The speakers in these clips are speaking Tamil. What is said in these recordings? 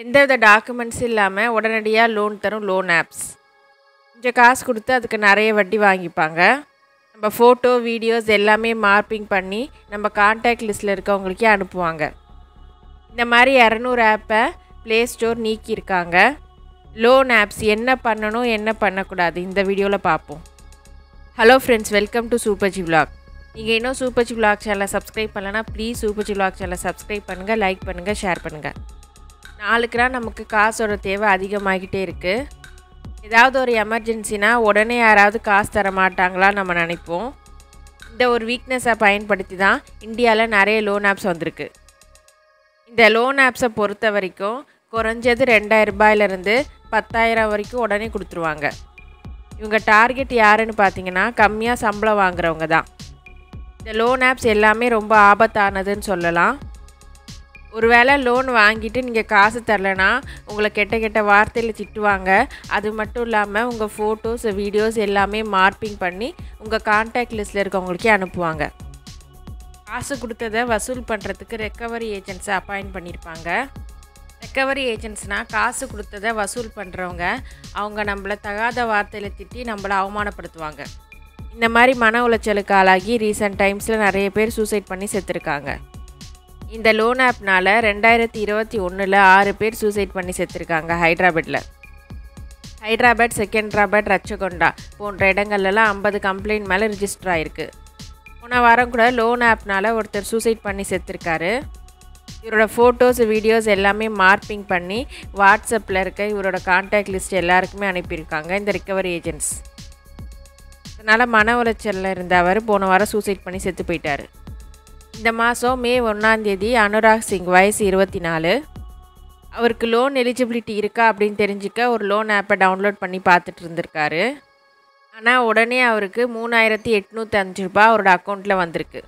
எந்தவித டாக்குமெண்ட்ஸ் இல்லாம உடனடியா லோன் தரும் லோன் ஆப்ஸ். கொஞ்சம் காசு கொடுத்து அதுக்கு நிறைய வட்டி வாங்கிப்பாங்க. நம்ம ஃபோட்டோ வீடியோஸ் எல்லாமே மார்பிங் பண்ணி நம்ம கான்டாக்ட் லிஸ்ட்ல இருக்கவங்களுக்கே அனுப்புவாங்க. இந்த மாதிரி 200 ஆப்பை ப்ளே ஸ்டோர் நீக்கி இருக்காங்க. லோன் ஆப்ஸ் என்ன பண்ணணும் என்ன பண்ணக்கூடாது இந்த வீடியோவில் பார்ப்போம். Hello friends, welcome to SuperGVlog. நீங்கள் இன்னும் SuperGVlog சேனலை சப்ஸ்கிரைப் பண்ணலன்னா ப்ளீஸ் SuperGVlog சேனலை சப்ஸ்கிரைப் பண்ணுங்கள், லைக் பண்ணுங்கள், ஷேர் பண்ணுங்கள். நாளுக்குனா நமக்கு காசோட தேவை அதிகமாகிட்டே இருக்குது. ஏதாவது ஒரு எமர்ஜென்சினா உடனே யாராவது காசு தர மாட்டாங்களா நம்ம நினைப்போம். இந்த ஒரு வீக்னஸை பயன்படுத்தி தான் இந்தியாவில் நிறைய லோன் ஆப்ஸ் வந்திருக்கு. இந்த லோன் ஆப்ஸை பொறுத்த வரைக்கும் குறைஞ்சது 2000 ரூபாயிலிருந்து 10,000 வரைக்கும் உடனே கொடுத்துருவாங்க. இவங்க டார்கெட் யாருன்னு பார்த்தீங்கன்னா கம்மியாக சம்பளம் வாங்குறவங்க தான். இந்த லோன் ஆப்ஸ் எல்லாமே ரொம்ப ஆபத்தானதுன்னு சொல்லலாம். ஒருவேளை லோன் வாங்கிட்டு நீங்கள் காசு தரலைன்னா உங்களை கெட்ட கெட்ட வார்த்தையில் திட்டுவாங்க. அது மட்டும் இல்லாமல் உங்கள் ஃபோட்டோஸ் வீடியோஸ் எல்லாமே மார்பிங் பண்ணி உங்கள் கான்டாக்ட் லிஸ்ட்டில் இருக்கவங்களுக்கே அனுப்புவாங்க. காசு கொடுத்ததை வசூல் பண்ணுறதுக்கு ரெக்கவரி ஏஜென்ட்ஸை அப்பாயிண்ட் பண்ணியிருப்பாங்க. ரெக்கவரி ஏஜென்ட்ஸ்னால் காசு கொடுத்ததை வசூல் பண்ணுறவங்க. அவங்க நம்மளை தகாத வார்த்தையில் திட்டி நம்மளை அவமானப்படுத்துவாங்க. இந்த மாதிரி மன உளைச்சலுக்கு ஆளாகி ரீசன்ட் டைம்ஸில் நிறைய பேர் சூசைட் பண்ணி செத்துருக்காங்க. இந்த லோன் ஆப்னால் 2021 6 பேர் சூசைட் பண்ணி செத்துருக்காங்க ஹைதராபாத்தில். ஹைதராபாத், செகண்டராபாத், ரச்சகொண்டா போன்ற இடங்கள்லாம் 50 கம்ப்ளைண்ட் மேலே ரிஜிஸ்டர் ஆகிருக்கு. போன வாரம் கூட லோன் ஆப்னால் ஒருத்தர் சூசைட் பண்ணி செத்துருக்காரு. இவரோட ஃபோட்டோஸ் வீடியோஸ் எல்லாமே மார்பிங் பண்ணி வாட்ஸ்அப்பில் இருக்க இவரோட கான்டாக்ட் லிஸ்ட் எல்லாருக்குமே அனுப்பியிருக்காங்க இந்த ரிகவரி ஏஜென்ட்ஸ். அதனால் மன உளைச்சலில் இருந்த அவர் போன வாரம் சூசைட் பண்ணி செத்து போயிட்டார். இந்த மாதம் May 1 அனுராக் சிங், வயசு 24, அவருக்கு லோன் எலிஜிபிலிட்டி இருக்கா அப்படின்னு தெரிஞ்சுக்க ஒரு லோன் ஆப்பை டவுன்லோட் பண்ணி பார்த்துட்டு இருந்திருக்காரு. ஆனால் உடனே அவருக்கு 3,805 ரூபாய் அவரோட அக்கௌண்ட்டில் வந்திருக்கு.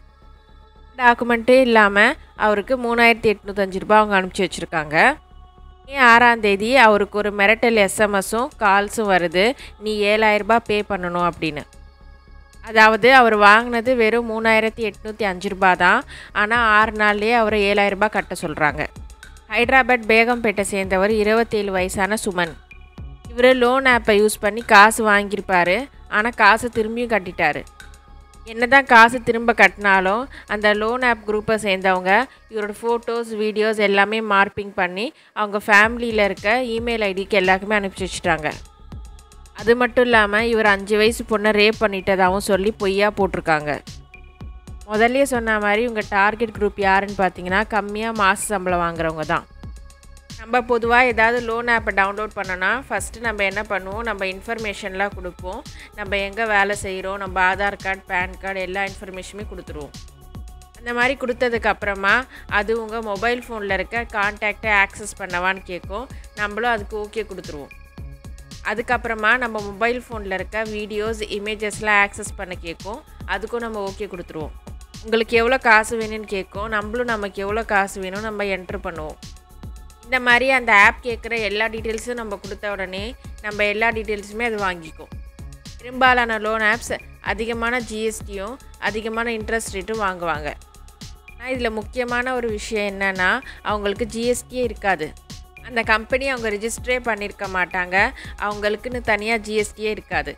டாக்குமெண்ட்டே இல்லாமல் அவருக்கு 3,805 ரூபாய் அவங்க அனுப்பிச்சி வச்சுருக்காங்க. May 6 அவருக்கு ஒரு மிரட்டல் எஸ்எம்எஸும் கால்ஸும் வருது, நீ 7,000 ரூபாய் பே பண்ணணும் அப்படின்னு. அதாவது அவர் வாங்கினது வெறும் 3,805 ரூபா தான். ஆனால் 6 நாள்லேயே அவரை 7,000 ரூபா கட்ட சொல்கிறாங்க. ஹைதராபாத் பேகம்பேட்டை சேர்ந்தவர் 27 வயசான சுமன். இவர் லோன் ஆப்பை யூஸ் பண்ணி காசு வாங்கியிருப்பார். ஆனால் காசு திரும்பியும் கட்டிட்டார். என்ன தான் காசு திரும்ப கட்டினாலும் அந்த லோன் ஆப் குரூப்பை சேர்ந்தவங்க இவரோட ஃபோட்டோஸ் வீடியோஸ் எல்லாமே மார்பிங் பண்ணி அவங்க ஃபேமிலியில் இருக்க இமெயில் ஐடிக்கு எல்லாருக்குமே அனுப்பிச்சி வச்சுட்டாங்க. அது மட்டும் இல்லாமல் இவர் 5 வயசு பொண்ணை ரேப் பண்ணிட்டதாகவும் சொல்லி பொய்யா போட்டிருக்காங்க. முதல்ல சொன்ன மாதிரி உங்கள் டார்கெட் குரூப் யாருன்னு பார்த்தீங்கன்னா கம்மியாக மாச சம்பளம் வாங்குறவங்க தான். நம்ம பொதுவாக ஏதாவது லோன் ஆப்பை டவுன்லோட் பண்ணோன்னா ஃபஸ்ட்டு நம்ம என்ன பண்ணுவோம், நம்ம இன்ஃபர்மேஷன்லாம் கொடுப்போம். நம்ம எங்கே வேலை செய்கிறோம், நம்ம ஆதார் கார்டு பேன் கார்டு எல்லா இன்ஃபர்மேஷனுமே கொடுத்துருவோம். இந்த மாதிரி கொடுத்ததுக்கப்புறமா அது உங்கள் மொபைல் ஃபோனில் இருக்க கான்டாக்டை ஆக்சஸ் பண்ணவான்னு கேட்கும். நம்மளும் அதுக்கு ஓகே கொடுத்துருவோம். அதுக்கப்புறமா நம்ம மொபைல் ஃபோனில் இருக்க வீடியோஸ் இமேஜஸ்லாம் ஆக்சஸ் பண்ண கேட்கும். அதுக்கும் நம்ம ஓகே கொடுத்துருவோம். உங்களுக்கு எவ்வளோ காசு வேணும்னு கேட்கும். நம்மளும் நமக்கு எவ்வளோ காசு வேணும் நம்ம என்ட்ரு பண்ணுவோம். இந்த மாதிரி அந்த ஆப் கேட்குற எல்லா டீட்டெயில்ஸும் நம்ம கொடுத்த உடனே நம்ம எல்லா டீட்டெயில்ஸுமே அது வாங்கிக்கும். பெரும்பாலான லோன் ஆப்ஸ் அதிகமான ஜிஎஸ்டியும் அதிகமான இன்ட்ரெஸ்ட் ரேட்டும் வாங்குவாங்க. ஆனால் இதில் முக்கியமான ஒரு விஷயம் என்னென்னா அவங்களுக்கு ஜிஎஸ்டியே இருக்காது. அந்த கம்பெனி அவங்க ரிஜிஸ்ட்ரே பண்ணியிருக்க மாட்டாங்க. அவங்களுக்குன்னு தனியாக ஜிஎஸ்டியே இருக்காது.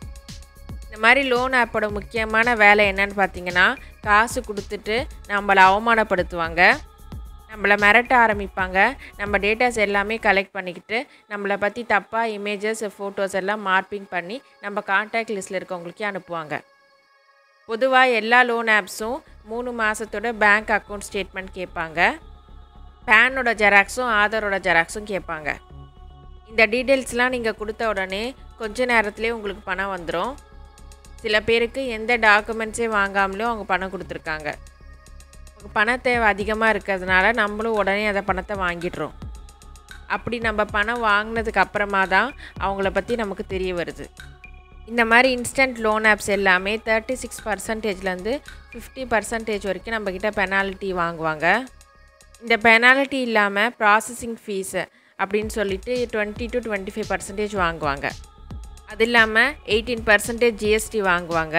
இந்த மாதிரி லோன் ஆப்போட முக்கியமான வேலை என்னன்னு பார்த்தீங்கன்னா காசு கொடுத்துட்டு நம்மளை அவமானப்படுத்துவாங்க. நம்மளை மிரட்ட ஆரம்பிப்பாங்க. நம்ம டேட்டாஸ் எல்லாமே கலெக்ட் பண்ணிக்கிட்டு நம்மளை பற்றி தப்பாக இமேஜஸ் ஃபோட்டோஸ் எல்லாம் மார்பிங் பண்ணி நம்ம கான்டாக்ட் லிஸ்ட்டில் இருக்கவங்களுக்கே அனுப்புவாங்க. பொதுவாக எல்லா லோன் ஆப்ஸும் 3 மாதத்தோட பேங்க் அக்கௌண்ட் ஸ்டேட்மெண்ட் கேட்பாங்க. பேனோட ஜெராக்ஸும் ஆதாரோட ஜெராக்ஸும் கேட்பாங்க. இந்த டீட்டெயில்ஸ்லாம் நீங்கள் கொடுத்த உடனே கொஞ்ச நேரத்துலேயே உங்களுக்கு பணம் வந்துடும். சில பேருக்கு எந்த டாக்குமெண்ட்ஸே வாங்காமலே அவங்க பணம் கொடுத்துருக்காங்க. அவங்க பண தேவை அதிகமாக இருக்கிறதுனால நம்மளும் உடனே அந்த பணத்தை வாங்கிடுறோம். அப்படி நம்ம பணம் வாங்கினதுக்கு அப்புறமா தான் அவங்கள பற்றி நமக்கு தெரிய வருது. இந்த மாதிரி இன்ஸ்டன்ட் லோன் ஆப்ஸ் எல்லாமே 36% 50% வரைக்கும் நம்மக்கிட்ட பெனால்ட்டி வாங்குவாங்க. இந்த பெனால்ட்டி இல்லாமல் ப்ராசஸிங் ஃபீஸு அப்படின்னு சொல்லிட்டு 20 to 25% வாங்குவாங்க. அது இல்லாமல் 18% ஜிஎஸ்டி வாங்குவாங்க.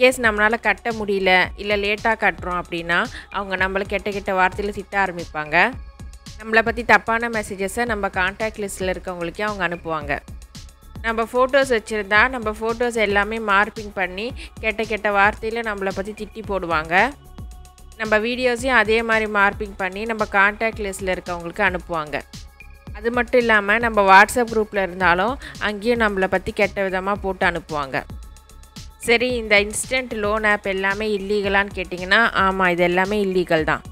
கேஸ் நம்மளால் கட்ட முடியல இல்லை லேட்டாக கட்டுறோம் அப்படின்னா அவங்க நம்மளை கெட்ட கெட்ட வார்த்தையில் திட்ட ஆரம்பிப்பாங்க. நம்மளை பத்தி தப்பான மெசேजेस நம்ம கான்டாக்ட் லிஸ்ட்ல இருக்கவங்களுக்கு அவங்க அனுப்புவாங்க நம்ம போட்டோஸ் வச்சிருந்தா நம்ம போட்டோஸ் எல்லாமே மார்பிங் பண்ணி கெட்ட கெட்ட வார்த்தையில நம்மளை பத்தி திட்டி போடுவாங்க நம்ம வீடியோஸையும் அதே மாதிரி மார்பிங் பண்ணி நம்ம கான்டாக்ட் லிஸ்ட்ல இருக்கவங்களுக்கு அனுப்புவாங்க அது மட்டும் இல்லாம நம்ம WhatsApp குரூப்ல இருந்தாலும் அங்கேயும் நம்மளை பத்தி கெட்ட விதமா போட்டு அனுப்புவாங்க சரி இந்த இன்ஸ்டன்ட் லோன் ஆப் எல்லாமே இல்லீகலான்னு கேட்டிங்கனா ஆமா இது எல்லாமே இல்லீகல் தான்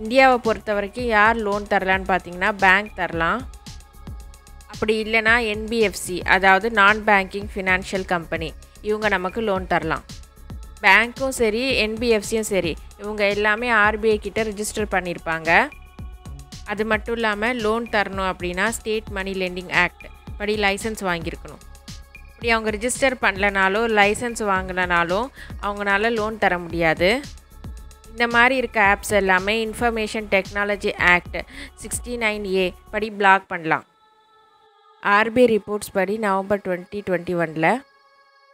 இந்தியாவை பொறுத்தவரைக்கும் யார் லோன் தரலான்னு பாத்தீங்கன்னா bank தரலாம் அப்படி இல்லனா NBFC அதாவது நான் பேங்கிங் ஃபைனான்ஷியல் கம்பெனி இவங்க நமக்கு லோன் தரலாம் bankum சரி NBFCயும் சரி இவங்க எல்லாமே RBI கிட்ட ரெஜிஸ்டர் பண்ணிருப்பாங்க அது மட்டும் இல்லாம லோன் தரணும் அப்படினா ஸ்டேட் மணி லெண்டிங் ஆக்ட் படி லைசென்ஸ் வாங்கி இருக்கணும் அப்படி அவங்க ரெஜிஸ்டர் பண்ணலனாலோ லைசென்ஸ் வாங்கலனாலோ அவங்களால லோன் தர முடியாது இந்த மாதிரி இருக்க ஆப்ஸ் எல்லாமே இன்ஃபர்மேஷன் டெக்னாலஜி ஆக்ட் 69A படி பிளாக் பண்ணலாம் RBI ரிப்போர்ட்ஸ் படி நவம்பர் 2021ல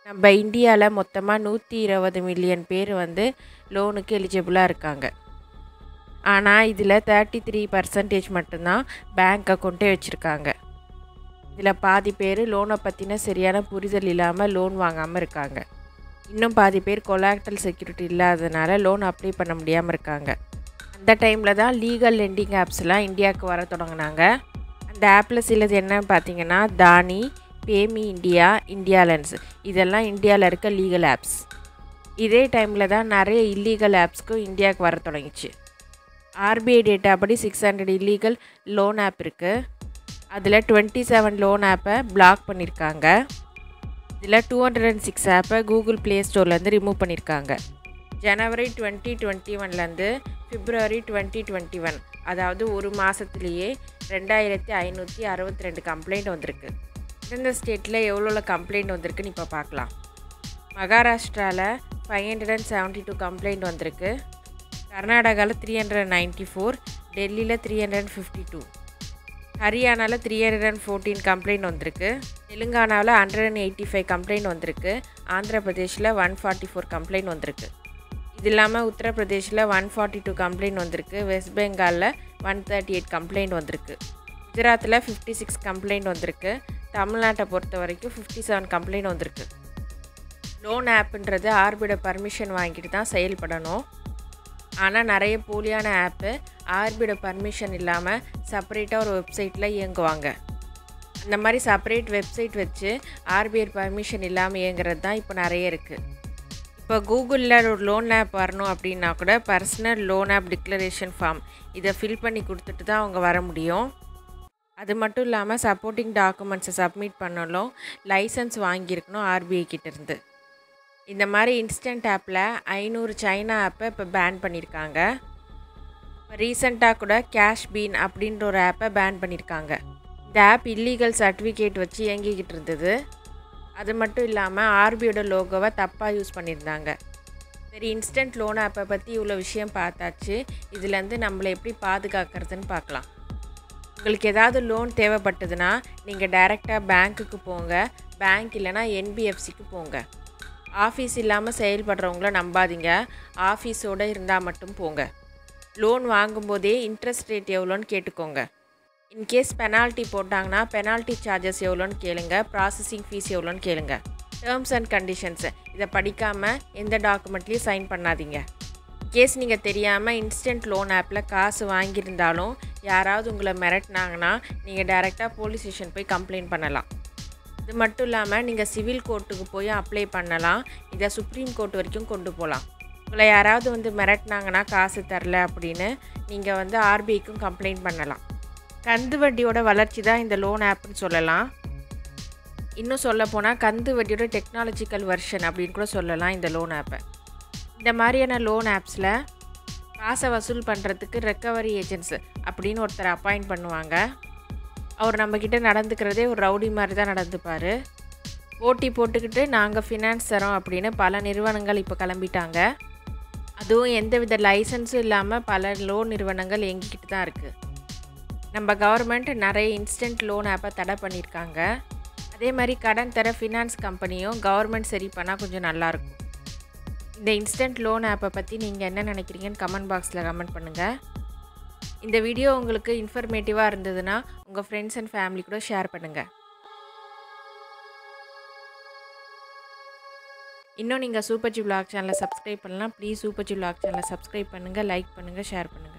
நம்ம இந்தியால மொத்தமா 120 மில்லியன் பேர் வந்து லோனுக்கு எலிஜிபிளா இருக்காங்க ஆனா இதுல 33% மட்டும் தான் bank account வச்சிருக்காங்க இதுல பாதி பேர் லோனை பத்தின சரியான புரிதல் இல்லாம லோன் வாங்காம இருக்காங்க இன்னும் பாதி பேர் collateral security இல்லாதனால லோன் அப்ளை பண்ண முடியாம இருக்காங்க அந்த டைம்ல தான் லீகல் லெண்டிங் ஆப்ஸ்லாம் இந்தியாக்கு வர தொடங்குனாங்க The appல சிலது என்னன்னு பாத்தீங்கன்னா தானி, PayMe India, India Lens இதெல்லாம் இந்தியால இருக்க லீகல் ஆப்ஸ். இதே டைம்ல தான் நிறைய இல்லீகல் ஆப்ஸ்க்கு இந்தியாக்கு வர தொடங்கிச்சு. RBI டேட்டா படி 600 இல்லீகல் லோன் ஆப் இருக்கு. அதுல 27 லோன் ஆப்பை பிளாக் பண்ணிருக்காங்க. இதுல 206 ஆப்பை Google Play Storeல இருந்து ரிமூவ் பண்ணிருக்காங்க. January 2021ல இருந்து February 2021 அதாவது ஒரு மாசத்திலேயே 2562 கம்ப்ளைண்ட் வந்திருக்கு. இந்த ஸ்டேட்ல எவ்வளவு கம்ப்ளைண்ட் வந்திருக்குன்னு இப்ப பார்க்கலாம். மகாராஷ்டிரால 572 கம்ப்ளைண்ட் வந்திருக்கு. கர்நாடகால 394, டெல்லில 352. ஹரியானால 314 கம்ப்ளைண்ட் வந்திருக்கு. தெலுங்கானால 185 கம்ப்ளைண்ட் வந்திருக்கு. ஆந்திர பிரதேஷ்ல 144 கம்ப்ளைண்ட் வந்திருக்கு. இதில்லாம உத்தர பிரதேஷ்ல 142 கம்ப்ளைண்ட் வந்திருக்கு வெஸ்ட் பெங்கால்ல 138 கம்ப்ளைண்ட் வந்திருக்கு குஜராத்தில் 56 கம்ப்ளைண்ட் வந்திருக்கு தமிழ்நாட்டை பொறுத்த வரைக்கும் 57 கம்ப்ளைண்ட் வந்திருக்கு லோன் ஆப்ன்றது ஆர்பியோட பர்மிஷன் வாங்கிட்டு தான் செயல்படணும் ஆனால் நிறைய போலியான ஆப்பு ஆர்பியோட பர்மிஷன் இல்லாமல் செப்பரேட்டாக ஒரு வெப்சைட்டில் இயங்குவாங்க அந்த மாதிரி செப்பரேட் வெப்சைட் வச்சு RBI பர்மிஷன் இல்லாமல் இயங்குறது தான் இப்போ நிறைய இருக்குது இப்போ கூகுளில் ஒரு லோன் ஆப் வரணும் அப்படின்னா கூட personal loan app declaration form இதை ஃபில் பண்ணி கொடுத்துட்டு தான் அவங்க வர முடியும் அது மட்டும் இல்லாமல் சப்போர்ட்டிங் டாக்குமெண்ட்ஸை சப்மிட் பண்ணணும் லைசன்ஸ் வாங்கியிருக்கணும் RBI கிட்டேருந்து இந்த மாதிரி இன்ஸ்டன்ட் ஆப்பில் 500 சைனா ஆப்பை இப்போ பேன் பண்ணியிருக்காங்க இப்போ ரீசெண்டாக கூட கேஷ் பீன் அப்படின்ற ஒரு ஆப்பை பேன் பண்ணியிருக்காங்க இந்த ஆப் இல்லீகல் சர்டிஃபிகேட் வச்சு இயங்கிக்கிட்டு இருந்தது அது மட்டும் இல்லாமல் RBIயோட லோகோவை தப்பாக யூஸ் பண்ணியிருந்தாங்க சரி இன்ஸ்டன்ட் லோன் ஆப்பை பற்றி இவ்வளோ விஷயம் பார்த்தாச்சு இதுலேருந்து நம்மளை எப்படி பாதுகாக்கிறதுன்னு பார்க்கலாம் உங்களுக்கு ஏதாவது லோன் தேவைப்பட்டதுன்னா நீங்கள் டைரெக்டாக பேங்க்குக்கு போங்க பேங்க் இல்லைனா NBFCக்கு போங்க ஆஃபீஸ் இல்லாமல் செயல்படுறவங்கள நம்பாதீங்க ஆஃபீஸோடு இருந்தால் மட்டும் போங்க லோன் வாங்கும்போதே இன்ட்ரெஸ்ட் ரேட் எவ்வளோன்னு கேட்டுக்கோங்க இன்கேஸ் பெனால்ட்டி போட்டாங்கன்னா பெனால்ட்டி சார்ஜஸ் எவ்வளோன்னு கேளுங்க ப்ராசஸிங் ஃபீஸ் எவ்வளோன்னு கேளுங்க டேர்ம்ஸ் அண்ட் கண்டிஷன்ஸு இதை படிக்காமல் எந்த டாக்குமெண்ட்லேயும் சைன் பண்ணாதீங்க இன்கேஸ் நீங்கள் தெரியாமல் இன்ஸ்டன்ட் லோன் ஆப்பில் காசு வாங்கியிருந்தாலும் யாராவது உங்களை மிரட்டினாங்கன்னா நீங்கள் டைரெக்டாக போலீஸ் ஸ்டேஷன் போய் கம்ப்ளைண்ட் பண்ணலாம் இது மட்டும் இல்லாமல் நீங்கள் சிவில் கோர்ட்டுக்கு போய் அப்ளை பண்ணலாம் இதை சுப்ரீம் கோர்ட் வரைக்கும் கொண்டு போகலாம் உங்களை யாராவது வந்து மிரட்டினாங்கன்னா காசு தரல அப்படின்னு நீங்கள் வந்து RBIக்கும் கம்ப்ளைண்ட் பண்ணலாம் கந்து வட்டியோட வளர்ச்சி தான் இந்த லோன் ஆப்னு சொல்லலாம் இன்னும் சொல்லப்போனால் கந்து வட்டியோட டெக்னாலஜிக்கல் வெர்ஷன் அப்படின்னு கூட சொல்லலாம் இந்த லோன் ஆப்பை இந்த மாதிரியான லோன் ஆப்ஸில் காசை வசூல் பண்ணுறதுக்கு ரெக்கவரி ஏஜென்ட்ஸ் அப்படின்னு ஒருத்தர் அப்பாயிண்ட் பண்ணுவாங்க அவர் நம்மக்கிட்ட நடந்துக்கிறதே ஒரு ரவுடி மாதிரி தான் நடந்துப்பார் போட்டி போட்டுக்கிட்டு நாங்கள் ஃபினான்ஸ் தரோம் அப்படின்னு பல நிறுவனங்கள் இப்போ கிளம்பிட்டாங்க அதுவும் எந்தவித லைசன்ஸும் இல்லாமல் பல லோன் நிறுவனங்கள் எங்கிக்கிட்டு தான் இருக்குது நம்ம கவர்மெண்ட் நிறைய இன்ஸ்டன்ட் லோன் ஆப்பை தடை பண்ணியிருக்காங்க அதே மாதிரி கடன் தர ஃபினான்ஸ் கம்பெனியும் கவர்மெண்ட் சரி பண்ணால் கொஞ்சம் நல்லாயிருக்கும் இந்த இன்ஸ்டன்ட் லோன் ஆப்பை பற்றி நீங்கள் என்ன நினைக்கிறீங்கன்னு கமெண்ட் பாக்ஸில் கமெண்ட் பண்ணுங்கள் இந்த வீடியோ உங்களுக்கு இன்ஃபர்மேட்டிவா இருந்ததுனா உங்க friends and family கூட ஷேர் பண்ணுங்க. இன்னும் நீங்க SuperGVlog சேனலை subscribe பண்ணலாம். Please SuperGVlog சேனலை subscribe பண்ணுங்க, like பண்ணுங்க, share பண்ணுங்க.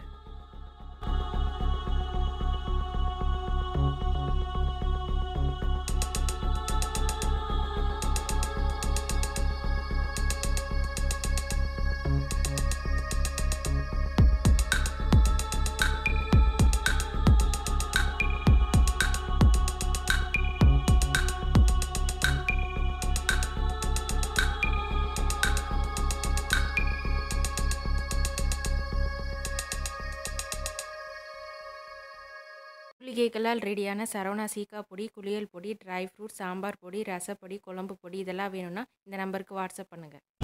கேக்கலால் ரெடியான சரவணா சீகா பொடி, குளியல் பொடி, dry fruit, சாம்பார் பொடி, ரசப்பொடி, குழம்பு பொடி இதெல்லாம் வேணும்னா இந்த நம்பருக்கு வாட்ஸ்அப் பண்ணுங்க.